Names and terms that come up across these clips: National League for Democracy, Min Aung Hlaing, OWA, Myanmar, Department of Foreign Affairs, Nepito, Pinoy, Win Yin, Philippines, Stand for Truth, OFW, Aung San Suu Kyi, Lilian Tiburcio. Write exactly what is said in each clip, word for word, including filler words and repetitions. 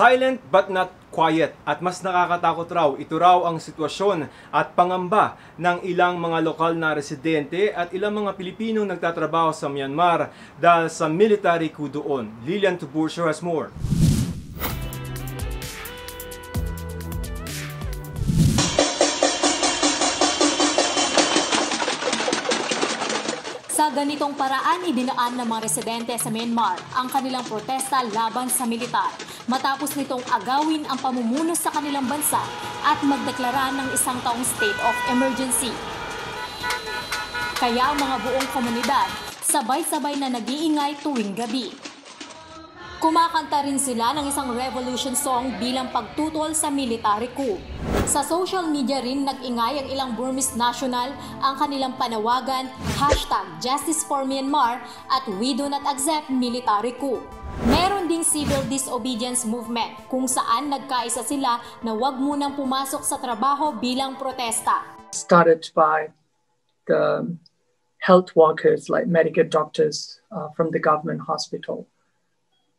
Silent but not quiet at mas nakakatakot raw, ito raw ang sitwasyon at pangamba ng ilang mga lokal na residente at ilang mga Pilipinong nagtatrabaho sa Myanmar dahil sa military coup doon. Lilian Tiburcio has more. Sa ganitong paraan, idinaan ng mga residente sa Myanmar ang kanilang protesta laban sa militar matapos nitong agawin ang pamumuno sa kanilang bansa at magdeklara ng isang taong state of emergency. Kaya ang mga buong komunidad sabay-sabay na nag-iingay tuwing gabi. Kumakanta rin sila ng isang revolution song bilang pagtutol sa military coup. Sa social media rin nag-ingay ang ilang Burmese national ang kanilang panawagan, hashtag Justice for Myanmar at We Do Not Accept Military Coup. Meron ding civil disobedience movement kung saan nagkaisa sila na wag munang pumasok sa trabaho bilang protesta. Started by the health workers like medical doctors uh, from the government hospital.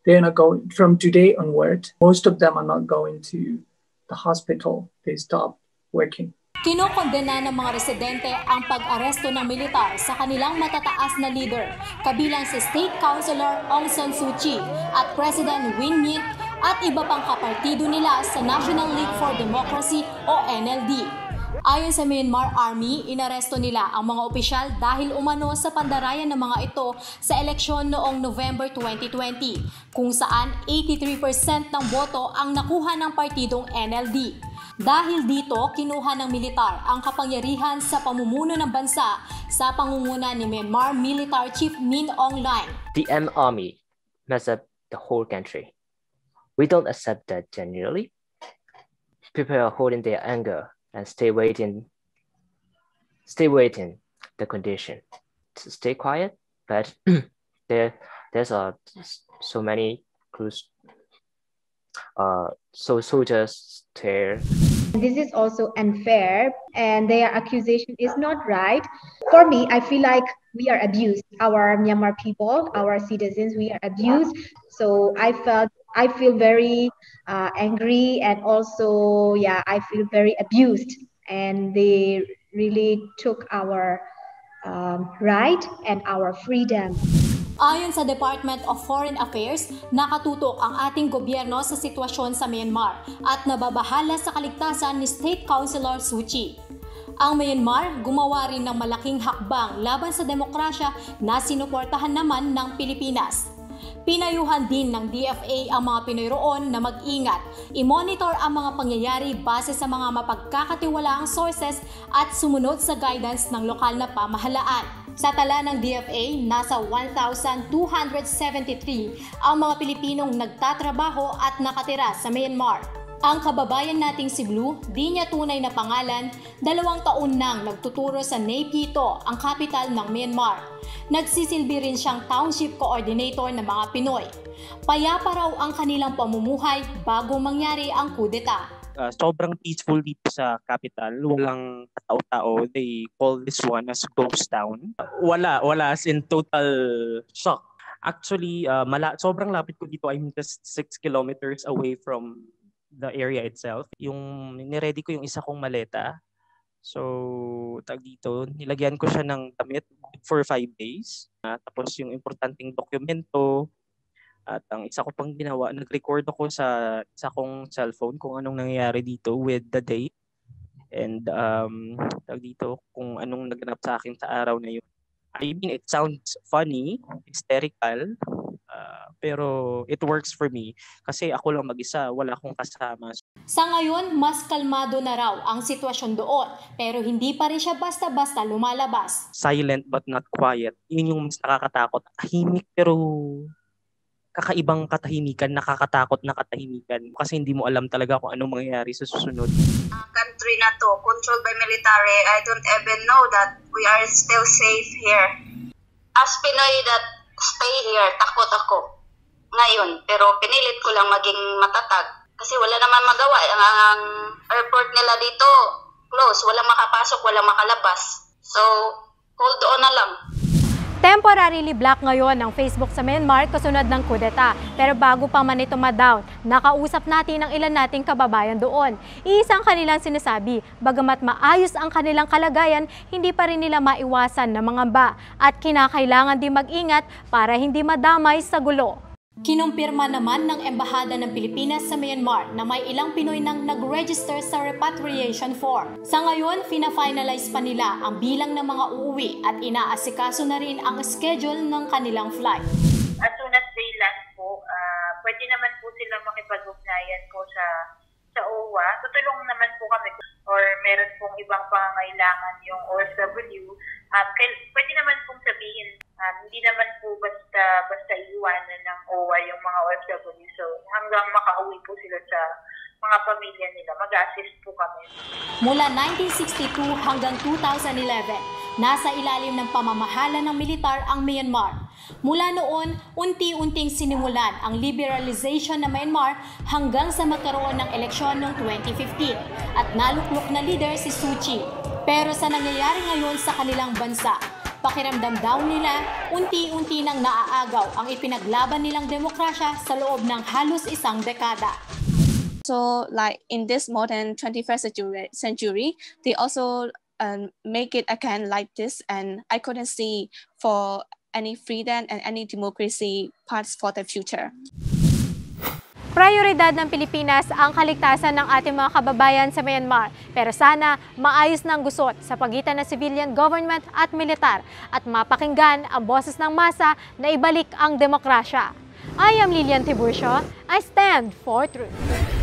They are not going, from today onward, most of them are not going to the hospital. They stop working. Kinokondena ng mga residente ang pag-aresto ng militar sa kanilang matataas na leader, kabilang si State Councilor Aung San Suu Kyi at President Win Yin at iba pang kapartido nila sa National League for Democracy o N L D. Ayon sa Myanmar Army, inaresto nila ang mga opisyal dahil umano sa pandarayan ng mga ito sa eleksyon noong November twenty twenty, kung saan eighty-three percent ng boto ang nakuha ng partidong N L D. Dahil dito, kinuha ng militar ang kapangyarihan sa pamumuno ng bansa sa pangunguna ni Myanmar Military Chief Min Aung Hlaing. The M Army messed up the whole country. We don't accept that generally. People are holding their anger and stay waiting, stay waiting the condition. To stay quiet, but there, there's uh, so many clues, uh, so soldiers there. This is also unfair and their accusation is not right. For me, I feel like we are abused. Our Myanmar people, our citizens, we are abused. So I felt I feel very uh, angry and also, yeah, I feel very abused. And they really took our um, right and our freedom. Ayon sa Department of Foreign Affairs, nakatutok ang ating gobyerno sa sitwasyon sa Myanmar at nababahala sa kaligtasan ni State Councilor Suu Kyi. Ang Myanmar gumawa rin ng malaking hakbang laban sa demokrasya na sinuportahan naman ng Pilipinas. Pinayuhan din ng D F A ang mga Pinoy roon na mag-ingat, i-monitor ang mga pangyayari base sa mga mapagkakatiwalaang sources at sumunod sa guidance ng lokal na pamahalaan. Sa tala ng D F A, nasa one thousand two hundred seventy-three ang mga Pilipinong nagtatrabaho at nakatira sa Myanmar. Ang kababayan nating si Blue, di niya tunay na pangalan, dalawang taon nang nagtuturo sa Nepito, ang kapital ng Myanmar. Nagsisilbi rin siyang township coordinator ng mga Pinoy. Payapa raw ang kanilang pamumuhay bago mangyari ang kudeta. Uh, sobrang peaceful dito sa capital, walang tao-tao. They call this one as ghost town. Wala, wala, as in total shock. Actually, uh, mala sobrang lapit ko dito. I'm just six kilometers away from the area itself. Yung niready ko yung isa kong maleta. So, tag dito, nilagyan ko siya ng damit for five days. Uh, tapos yung importanteng dokumento at ang isa ko pang ginawa, nag-record ako sa isa kong cellphone kung anong nangyayari dito with the date. And um, tag dito kung anong naganap sa akin sa araw na yun. I mean, it sounds funny, hysterical, Uh, pero it works for me kasi ako lang mag-isa, wala akong kasama. Sa ngayon, mas kalmado na raw ang sitwasyon doon pero hindi pa rin siya basta-basta lumalabas. Silent but not quiet, yun yung mas nakakatakot. Tahimik pero kakaibang katahimikan, nakakatakot na katahimikan kasi hindi mo alam talaga kung anong mangyayari sa susunod. Ang country na to, controlled by military, I don't even know that we are still safe here. As Pinoy that stay here, takot ako ngayon, pero pinilit ko lang maging matatag kasi wala naman magawa. Ang airport nila dito close, walang makapasok, walang makalabas, so hold on na lang. Temporarily block ngayon ang Facebook sa Myanmar kasunod ng kudeta. Pero bago pa man ito ma-down, nakausap natin ang ilan nating kababayan doon. Iisa ang kanilang sinasabi, bagamat maayos ang kanilang kalagayan, hindi pa rin nila maiwasan na mangamba at kinakailangan din mag-ingat para hindi madamay sa gulo. Kinumpirma naman ng Embahada ng Pilipinas sa Myanmar na may ilang Pinoy nang nag-register sa repatriation form. Sa ngayon, fina-finalize pa nila ang bilang ng mga uuwi at inaasikaso na rin ang schedule ng kanilang flight. As soon as they land po, uh, pwede naman po sila makipag-ugnayan po sa, sa O W A. Tutulong naman po kami or meron pong ibang pangangailangan yung O F W. Uh, pwede naman pong sabihin, um, hindi naman po basta, basta iwanan ng O W A yung mga O F W. So hanggang makauwi po sila sa mga pamilya nila, mag-assist po kami. Mula nineteen sixty-two hanggang two thousand eleven, nasa ilalim ng pamamahala ng militar ang Myanmar. Mula noon, unti-unting sinimulan ang liberalization ng Myanmar hanggang sa magkaroon ng eleksyon noong twenty fifteen at naluklok na leader si Suu Kyi. Pero sa nangyayari ngayon sa kanilang bansa, pakiramdam daw nila, unti-unti nang naaagaw ang ipinaglaban nilang demokrasya sa loob ng halos isang dekada. So like in this modern twenty-first century, they also um, make it again like this, and I couldn't see for any freedom and any democracy paths for the future. Prioridad ng Pilipinas ang kaligtasan ng ating mga kababayan sa Myanmar. Pero sana maayos ng gusot sa pagitan ng civilian government at militar at mapakinggan ang boses ng masa na ibalik ang demokrasya. I am Lilian Tiburcio. I stand for truth.